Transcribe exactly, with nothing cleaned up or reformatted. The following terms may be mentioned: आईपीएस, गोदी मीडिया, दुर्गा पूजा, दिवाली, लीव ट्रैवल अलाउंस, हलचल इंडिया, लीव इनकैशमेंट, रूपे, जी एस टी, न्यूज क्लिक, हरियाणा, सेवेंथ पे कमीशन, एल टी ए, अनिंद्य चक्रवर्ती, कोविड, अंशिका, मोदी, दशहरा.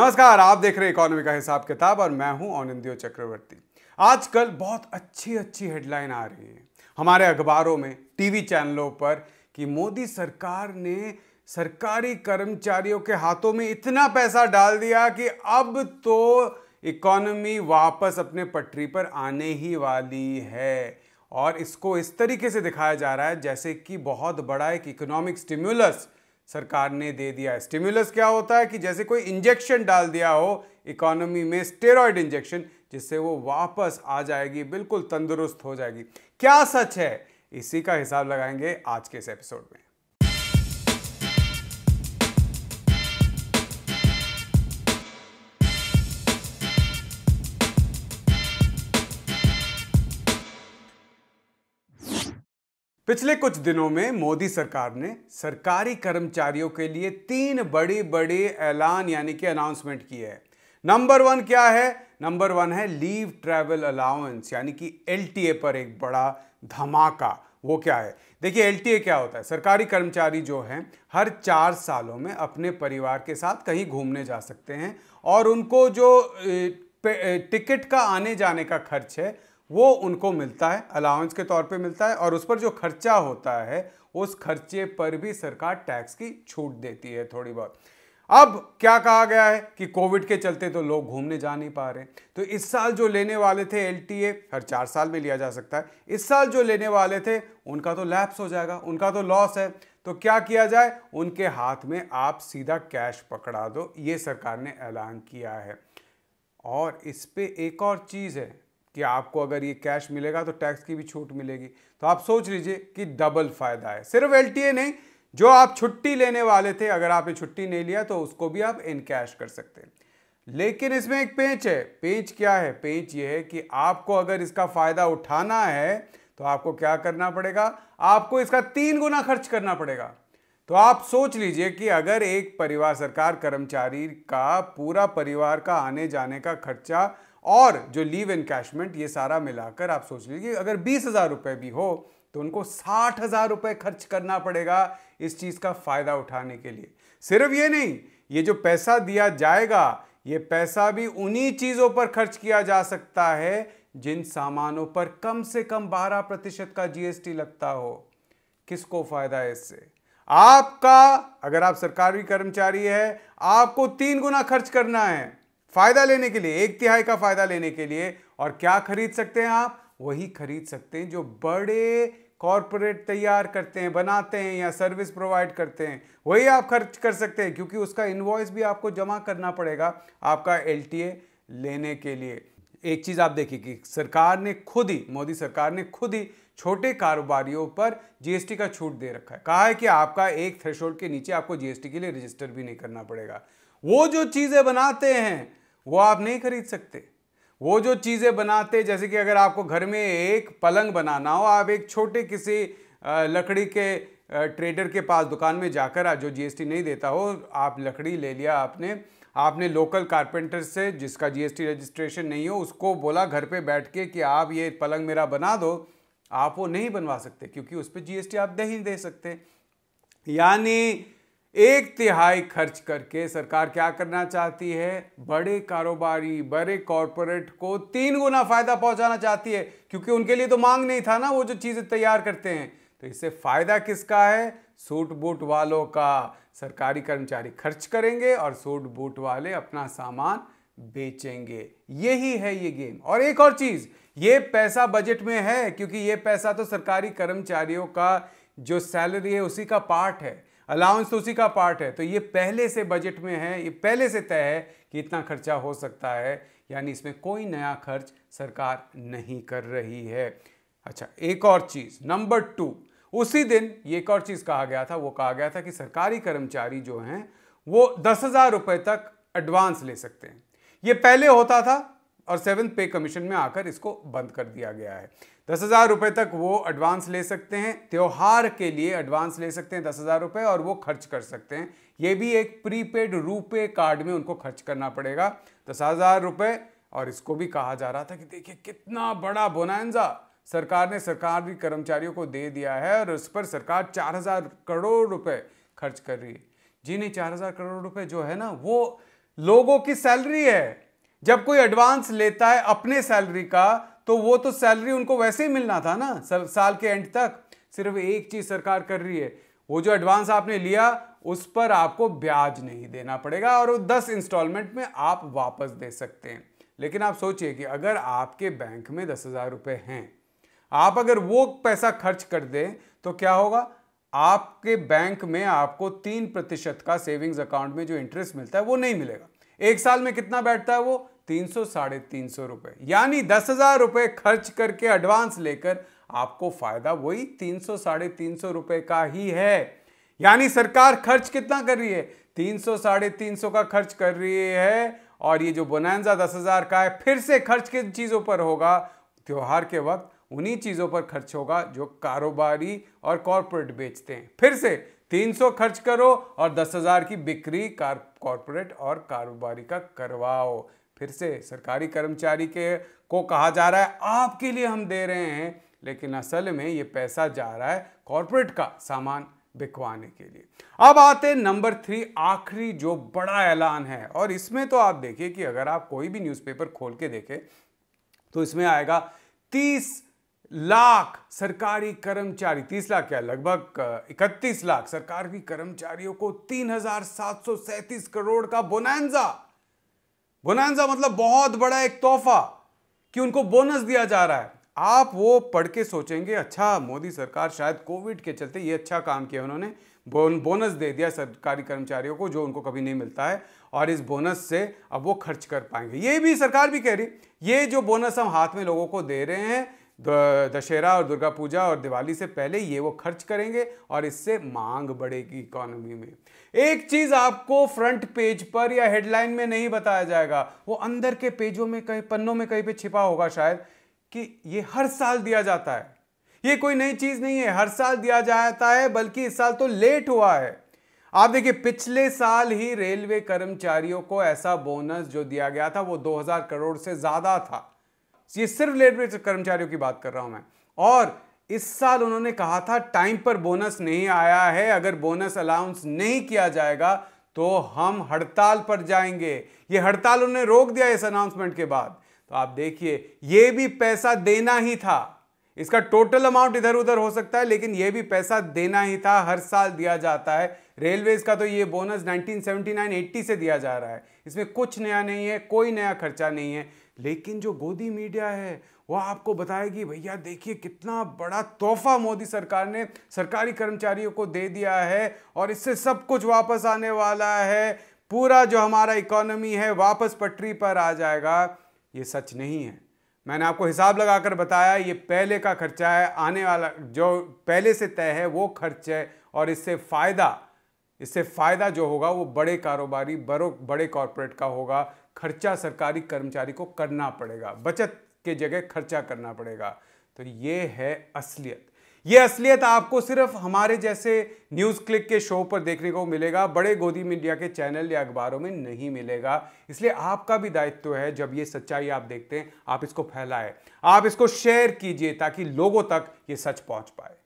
नमस्कार, आप देख रहे हैं इकोनॉमी का हिसाब किताब और मैं हूं अनिंद्य चक्रवर्ती। आजकल बहुत अच्छी अच्छी हेडलाइन आ रही है हमारे अखबारों में, टीवी चैनलों पर कि मोदी सरकार ने सरकारी कर्मचारियों के हाथों में इतना पैसा डाल दिया कि अब तो इकोनॉमी वापस अपने पटरी पर आने ही वाली है। और इसको इस तरीके से दिखाया जा रहा है जैसे कि बहुत बड़ा एक इकोनॉमिक स्टिम्युलस सरकार ने दे दिया है। स्टिम्युलस क्या होता है कि जैसे कोई इंजेक्शन डाल दिया हो इकोनॉमी में, स्टेरॉयड इंजेक्शन, जिससे वो वापस आ जाएगी, बिल्कुल तंदुरुस्त हो जाएगी। क्या सच है, इसी का हिसाब लगाएंगे आज के इस एपिसोड में। पिछले कुछ दिनों में मोदी सरकार ने सरकारी कर्मचारियों के लिए तीन बड़ी बड़ी ऐलान यानी कि अनाउंसमेंट किए हैं। नंबर वन क्या है? नंबर वन है लीव ट्रैवल अलाउंस यानी कि एल टी ए पर एक बड़ा धमाका। वो क्या है? देखिए, एल टी ए क्या होता है? सरकारी कर्मचारी जो हैं हर चार सालों में अपने परिवार के साथ कहीं घूमने जा सकते हैं और उनको जो टिकट का आने जाने का खर्च है वो उनको मिलता है, अलाउंस के तौर पे मिलता है। और उस पर जो खर्चा होता है उस खर्चे पर भी सरकार टैक्स की छूट देती है थोड़ी बहुत। अब क्या कहा गया है कि कोविड के चलते तो लोग घूमने जा नहीं पा रहे, तो इस साल जो लेने वाले थे एल टी ए, हर चार साल में लिया जा सकता है, इस साल जो लेने वाले थे उनका तो लैप्स हो जाएगा, उनका तो लॉस है। तो क्या किया जाए? उनके हाथ में आप सीधा कैश पकड़ा दो, ये सरकार ने ऐलान किया है। और इस पर एक और चीज़ है कि आपको अगर ये कैश मिलेगा तो टैक्स की भी छूट मिलेगी। तो आप सोच लीजिए कि डबल फायदा है। सिर्फ एल टी ए नहीं, जो आप छुट्टी लेने वाले थे, अगर आपने छुट्टी नहीं लिया तो उसको भी आप इन कैश कर सकते हैं। लेकिन इसमें एक पेंच है। पेंच क्या है? पेंच ये है कि आपको अगर इसका फायदा उठाना है तो आपको क्या करना पड़ेगा? आपको इसका तीन गुना खर्च करना पड़ेगा। तो आप सोच लीजिए कि अगर एक परिवार, सरकार कर्मचारी का पूरा परिवार का आने जाने का खर्चा और जो लीव इनकैशमेंट, ये सारा मिलाकर आप सोच लीजिए अगर बीस हज़ार रुपये भी हो तो उनको साठ हज़ार रुपये खर्च करना पड़ेगा इस चीज़ का फ़ायदा उठाने के लिए। सिर्फ ये नहीं, ये जो पैसा दिया जाएगा ये पैसा भी उन्हीं चीज़ों पर खर्च किया जा सकता है जिन सामानों पर कम से कम बारह प्रतिशत का जी एस टी लगता हो। किसको फ़ायदा है इससे? आपका, अगर आप सरकारी कर्मचारी है, आपको तीन गुना खर्च करना है फायदा लेने के लिए, एक तिहाई का फायदा लेने के लिए। और क्या खरीद सकते हैं आप? वही खरीद सकते हैं जो बड़े कॉरपोरेट तैयार करते हैं, बनाते हैं या सर्विस प्रोवाइड करते हैं, वही आप खर्च कर सकते हैं, क्योंकि उसका इन्वॉइस भी आपको जमा करना पड़ेगा आपका एल टी ए लेने के लिए। एक चीज़ आप देखिए कि सरकार ने खुद ही, मोदी सरकार ने खुद ही छोटे कारोबारियों पर जी एस टी का छूट दे रखा है। कहा है कि आपका एक थ्रेशोल्ड के नीचे आपको जी एस टी के लिए रजिस्टर भी नहीं करना पड़ेगा। वो जो चीज़ें बनाते हैं वो आप नहीं खरीद सकते। वो जो चीज़ें बनाते, जैसे कि अगर आपको घर में एक पलंग बनाना हो, आप एक छोटे किसी लकड़ी के ट्रेडर के पास, दुकान में जाकर, जो जी एस टी नहीं देता हो, आप लकड़ी ले लिया आपने, आपने लोकल कारपेंटर से जिसका जी एस टी रजिस्ट्रेशन नहीं हो उसको बोला घर पे बैठ के कि आप ये पलंग मेरा बना दो, आप वो नहीं बनवा सकते क्योंकि उस पर जी एस टी आप नहीं दे सकते। यानी एक तिहाई खर्च करके सरकार क्या करना चाहती है? बड़े कारोबारी, बड़े कॉरपोरेट को तीन गुना फायदा पहुंचाना चाहती है, क्योंकि उनके लिए तो मांग नहीं था ना वो जो चीज़ें तैयार करते हैं। तो इससे फायदा किसका है? सूट बूट वालों का। सरकारी कर्मचारी खर्च करेंगे और सूट बूट वाले अपना सामान बेचेंगे। यही है ये गेम। और एक और चीज़, ये पैसा बजट में है क्योंकि ये पैसा तो सरकारी कर्मचारियों का जो सैलरी है उसी का पार्ट है, अलाउंस तो उसी का पार्ट है। तो ये पहले से बजट में है, ये पहले से तय है कि इतना खर्चा हो सकता है, यानी इसमें कोई नया खर्च सरकार नहीं कर रही है। अच्छा, एक और चीज़, नंबर टू, उसी दिन ये एक और चीज़ कहा गया था। वो कहा गया था कि सरकारी कर्मचारी जो हैं वो दस हज़ार रुपये तक एडवांस ले सकते हैं। ये पहले होता था और सेवेंथ पे कमीशन में आकर इसको बंद कर दिया गया है। दस हज़ार रुपये तक वो एडवांस ले सकते हैं, त्योहार के लिए एडवांस ले सकते हैं दस हज़ार रुपये, और वो खर्च कर सकते हैं। ये भी एक प्रीपेड रूपे कार्ड में उनको खर्च करना पड़ेगा दस हज़ार रुपये। और इसको भी कहा जा रहा था कि देखिए कितना बड़ा बोनांजा सरकार ने सरकारी कर्मचारियों को दे दिया है और उस पर सरकार चार हज़ार करोड़ रुपए खर्च कर रही है। जी नहीं, चार हज़ार करोड़ रुपए जो है ना वो लोगों की सैलरी है। जब कोई एडवांस लेता है अपने सैलरी का तो वो तो सैलरी उनको वैसे ही मिलना था ना साल के एंड तक। सिर्फ एक चीज सरकार कर रही है, वो जो एडवांस आपने लिया उस पर आपको ब्याज नहीं देना पड़ेगा और वो दस इंस्टॉलमेंट में आप वापस दे सकते हैं। लेकिन आप सोचिए कि अगर आपके बैंक में दस हजार रुपये हैं, आप अगर वो पैसा खर्च कर दें तो क्या होगा? आपके बैंक में आपको तीन प्रतिशत का सेविंग्स अकाउंट में जो इंटरेस्ट मिलता है वो नहीं मिलेगा। एक साल में कितना बैठता है वो? तीन सौ साढ़े तीन सौ रुपये। यानी दस हजार रुपये खर्च करके एडवांस लेकर आपको फायदा वही तीन सौ साढ़े तीन सौ रुपये का ही है। यानी सरकार खर्च कितना कर रही है? तीन सौ साढ़े तीन सौ का खर्च कर रही है। और ये जो बोनांजा दस हजार का है फिर से खर्च किन चीज़ों पर होगा? त्यौहार के वक्त उन्हीं चीज़ों पर खर्च होगा जो कारोबारी और कॉरपोरेट बेचते हैं। फिर से तीन सौ खर्च करो और दस हजार की बिक्री कॉरपोरेट और कारोबारी का करवाओ। फिर से सरकारी कर्मचारी के को कहा जा रहा है आपके लिए हम दे रहे हैं, लेकिन असल में ये पैसा जा रहा है कॉरपोरेट का सामान बिकवाने के लिए। अब आते नंबर थ्री, आखिरी जो बड़ा ऐलान है। और इसमें तो आप देखिए कि अगर आप कोई भी न्यूज़पेपर खोल के देखें तो इसमें आएगा तीस लाख सरकारी कर्मचारी, तीस लाख क्या लगभग इकतीस लाख सरकारी कर्मचारियों को तीन हजार सात सौ सैंतीस करोड़ का बोनांजा। बोनांजा मतलब बहुत बड़ा एक तोहफा कि उनको बोनस दिया जा रहा है। आप वो पढ़ के सोचेंगे अच्छा मोदी सरकार शायद कोविड के चलते ये अच्छा काम किया, उन्होंने बोनस दे दिया सरकारी कर्मचारियों को जो उनको कभी नहीं मिलता है, और इस बोनस से अब वो खर्च कर पाएंगे। ये भी सरकार भी कह रही ये जो बोनस हम हाथ में लोगों को दे रहे हैं दशहरा और दुर्गा पूजा और दिवाली से पहले ये वो खर्च करेंगे और इससे मांग बढ़ेगी इकोनॉमी में। एक चीज आपको फ्रंट पेज पर या हेडलाइन में नहीं बताया जाएगा, वो अंदर के पेजों में कहीं पन्नों में कहीं पे छिपा होगा शायद, कि ये हर साल दिया जाता है, ये कोई नई चीज नहीं है, हर साल दिया जाता है। बल्कि इस साल तो लेट हुआ है। आप देखिए पिछले साल ही रेलवे कर्मचारियों को ऐसा बोनस जो दिया गया था वो दो हजार करोड़ से ज्यादा था। ये सिर्फ रेलवे कर्मचारियों की बात कर रहा हूं मैं। और इस साल उन्होंने कहा था टाइम पर बोनस नहीं आया है, अगर बोनस अलाउंस नहीं किया जाएगा तो हम हड़ताल पर जाएंगे। ये हड़ताल उन्होंने रोक दिया इस अनाउंसमेंट के बाद। तो आप देखिए ये भी पैसा देना ही था, इसका टोटल अमाउंट इधर उधर हो सकता है लेकिन ये भी पैसा देना ही था, हर साल दिया जाता है। रेलवेज का तो ये बोनस नाइनटीन सेवेंटी नाइन अस्सी से दिया जा रहा है, इसमें कुछ नया नहीं है, कोई नया खर्चा नहीं है। लेकिन जो गोदी मीडिया है वो आपको बताएगी भैया देखिए कितना बड़ा तोहफा मोदी सरकार ने सरकारी कर्मचारियों को दे दिया है और इससे सब कुछ वापस आने वाला है, पूरा जो हमारा इकोनॉमी है वापस पटरी पर आ जाएगा। ये सच नहीं है, मैंने आपको हिसाब लगाकर बताया, ये पहले का खर्चा है, आने वाला जो पहले से तय है वो खर्च है। और इससे फ़ायदा इससे फ़ायदा जो होगा वो बड़े कारोबारी बड़ो बड़े कॉरपोरेट का होगा। खर्चा सरकारी कर्मचारी को करना पड़ेगा, बचत के जगह खर्चा करना पड़ेगा। तो ये है असलियत। ये असलियत आपको सिर्फ हमारे जैसे न्यूज क्लिक के शो पर देखने को मिलेगा, बड़े गोदी मीडिया के चैनल या अखबारों में नहीं मिलेगा। इसलिए आपका भी दायित्व है जब ये सच्चाई आप देखते हैं आप इसको फैलाएं, आप इसको शेयर कीजिए ताकि लोगों तक ये सच पहुंच पाए।